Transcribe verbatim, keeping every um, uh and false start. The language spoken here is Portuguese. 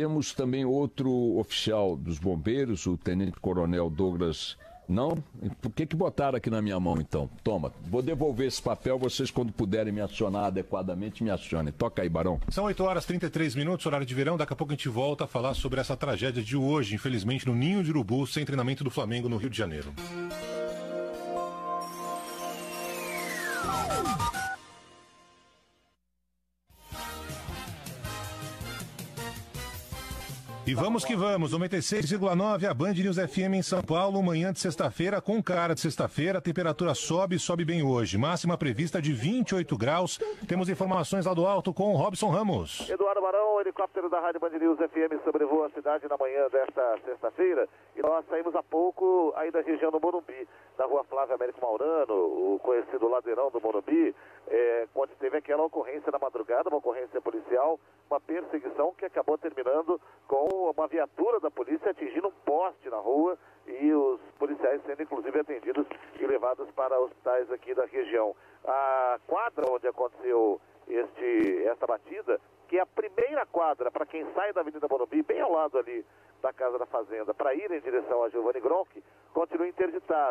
temos também outro oficial dos bombeiros, o Tenente Coronel Douglas. Não? Por que que botaram aqui na minha mão, então? Toma, vou devolver esse papel, vocês quando puderem me acionar adequadamente, me acionem. Toca aí, Barão. São oito horas e trinta e três minutos, horário de verão. Daqui a pouco a gente volta a falar sobre essa tragédia de hoje, infelizmente, no Ninho de Urubu, sem treinamento do Flamengo, no Rio de Janeiro. E vamos que vamos, noventa e seis vírgula nove, a Band News F M em São Paulo, manhã de sexta-feira, com cara de sexta-feira, a temperatura sobe, sobe bem hoje, máxima prevista de vinte e oito graus, temos informações lá do alto com o Robson Ramos. Eduardo Barão, helicóptero da Rádio Band News F M sobrevoa a cidade na manhã desta sexta-feira, e nós saímos há pouco aí da região do Morumbi, da rua Flávio Américo Maurano, o conhecido ladeirão do Morumbi, é, quando teve aquela ocorrência na madrugada, uma ocorrência policial, uma perseguição que acabou terminando com uma viatura da polícia atingindo um poste na rua e os policiais sendo inclusive atendidos e levados para hospitais aqui da região. A quadra onde aconteceu este, esta batida, que é a primeira quadra para quem sai da Avenida Borobi, bem ao lado ali da Casa da Fazenda, para ir em direção a Giovanni Gronchi, continua interditada.